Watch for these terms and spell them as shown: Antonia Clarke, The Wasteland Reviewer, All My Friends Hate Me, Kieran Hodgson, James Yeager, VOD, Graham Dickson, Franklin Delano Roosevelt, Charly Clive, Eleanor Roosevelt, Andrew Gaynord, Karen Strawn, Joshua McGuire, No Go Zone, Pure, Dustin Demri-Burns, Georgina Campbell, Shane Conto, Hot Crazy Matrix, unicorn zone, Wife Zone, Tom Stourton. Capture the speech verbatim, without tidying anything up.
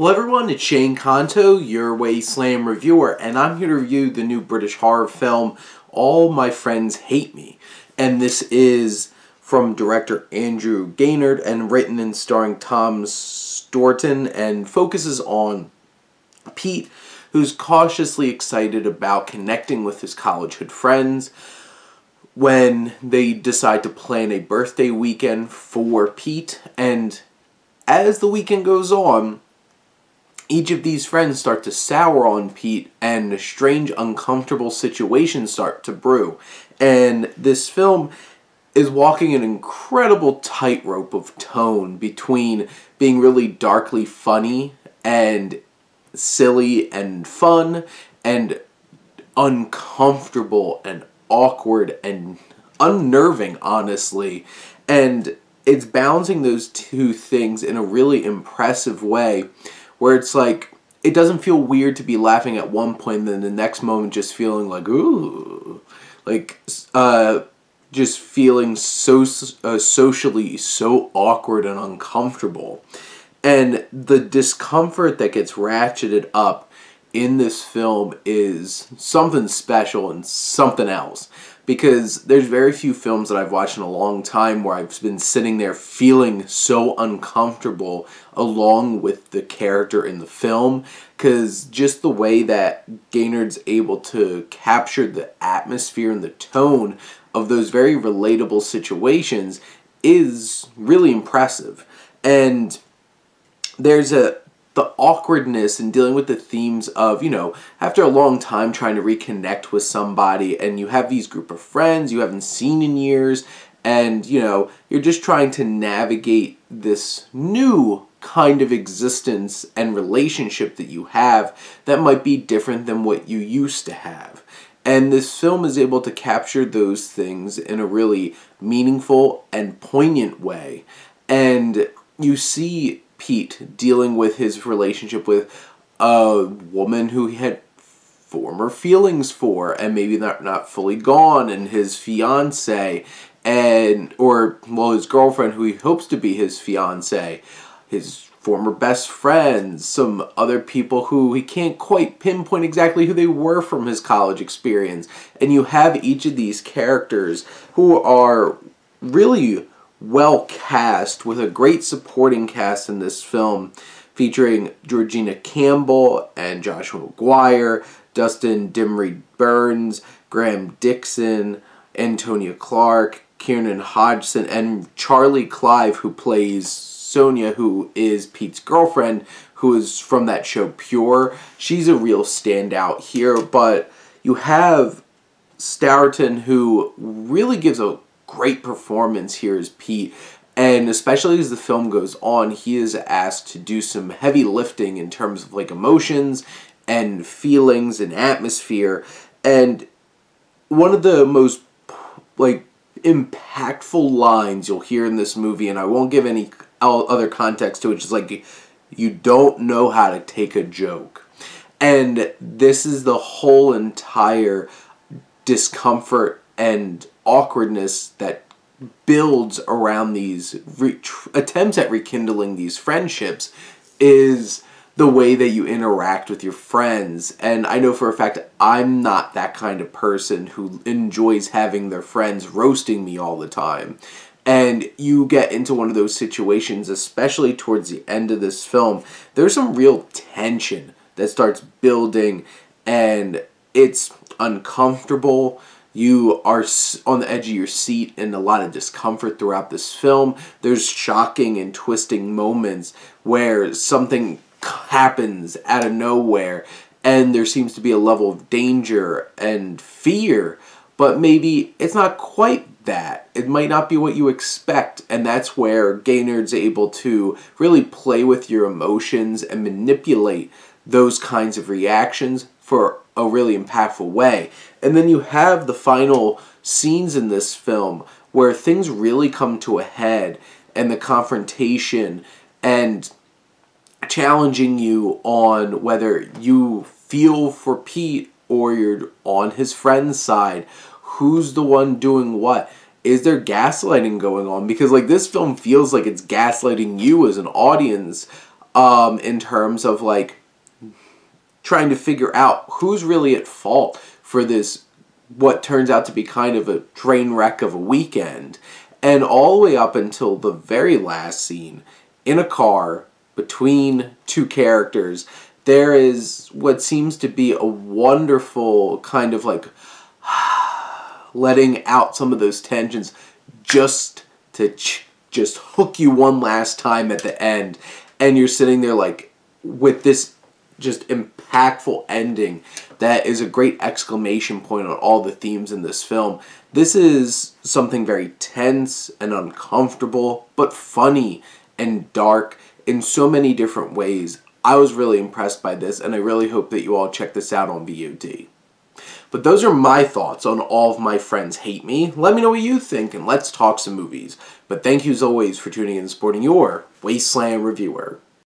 Hello everyone, it's Shane Conto, your Wasteland Reviewer, and I'm here to review the new British horror film, All My Friends Hate Me. And this is from director Andrew Gaynord and written and starring Tom Stourton, and focuses on Pete, who's cautiously excited about connecting with his collegehood friends when they decide to plan a birthday weekend for Pete. And as the weekend goes on, each of these friends start to sour on Pete, and strange, uncomfortable situations start to brew. And this film is walking an incredible tightrope of tone between being really darkly funny and silly and fun, and uncomfortable and awkward and unnerving, honestly. And it's balancing those two things in a really impressive way, where it's like, it doesn't feel weird to be laughing at one point and then the next moment just feeling like, ooh. Like, uh, just feeling so uh, socially so awkward and uncomfortable. And the discomfort that gets ratcheted up in this film is something special and something else. Because there's very few films that I've watched in a long time where I've been sitting there feeling so uncomfortable along with the character in the film. Because just the way that Gaynord's able to capture the atmosphere and the tone of those very relatable situations is really impressive. And there's a the awkwardness in dealing with the themes of, you know, after a long time trying to reconnect with somebody, and you have these group of friends you haven't seen in years, and, you know, you're just trying to navigate this new kind of existence and relationship that you have that might be different than what you used to have. And this film is able to capture those things in a really meaningful and poignant way. And you see Pete dealing with his relationship with a woman who he had former feelings for, and maybe not not fully gone, and his fiance, and or well, his girlfriend who he hopes to be his fiance, his former best friends, some other people who he can't quite pinpoint exactly who they were from his college experience. And you have each of these characters who are really well cast, with a great supporting cast in this film, featuring Georgina Campbell and Joshua McGuire, Dustin Demri-Burns, Graham Dickson, Antonia Clarke, Kieran Hodgson, and Charly Clive, who plays Sonia, who is Pete's girlfriend, who is from that show Pure. She's a real standout here, but you have Stourton, who really gives a great performance here as Pete, and especially as the film goes on, he is asked to do some heavy lifting in terms of like emotions and feelings and atmosphere. And one of the most like impactful lines you'll hear in this movie, and I won't give any other context to it, just like, you don't know how to take a joke. And this is the whole entire discomfort and awkwardness that builds around these attempts at rekindling these friendships, is the way that you interact with your friends. And I know for a fact I'm not that kind of person who enjoys having their friends roasting me all the time. And you get into one of those situations, especially towards the end of this film. There's some real tension that starts building, and it's uncomfortable. You are on the edge of your seat and a lot of discomfort throughout this film. There's shocking and twisting moments where something happens out of nowhere, and there seems to be a level of danger and fear, but maybe it's not quite that. It might not be what you expect, and that's where Gaynord's able to really play with your emotions and manipulate those kinds of reactions for a really impactful way. And then you have the final scenes in this film where things really come to a head, and the confrontation and challenging you on whether you feel for Pete or you're on his friend's side. Who's the one doing what? Is there gaslighting going on? Because like, this film feels like it's gaslighting you as an audience um, in terms of like trying to figure out who's really at fault for this, what turns out to be kind of a train wreck of a weekend. And all the way up until the very last scene, in a car, between two characters, there is what seems to be a wonderful kind of like letting out some of those tensions just to ch just hook you one last time at the end. And you're sitting there like with this just impactful ending that is a great exclamation point on all the themes in this film. This is something very tense and uncomfortable, but funny and dark in so many different ways. I was really impressed by this, and I really hope that you all check this out on V O D. But those are my thoughts on All of My Friends Hate Me. Let me know what you think, and let's talk some movies. But thank you as always for tuning in and supporting your Wasteland Reviewer.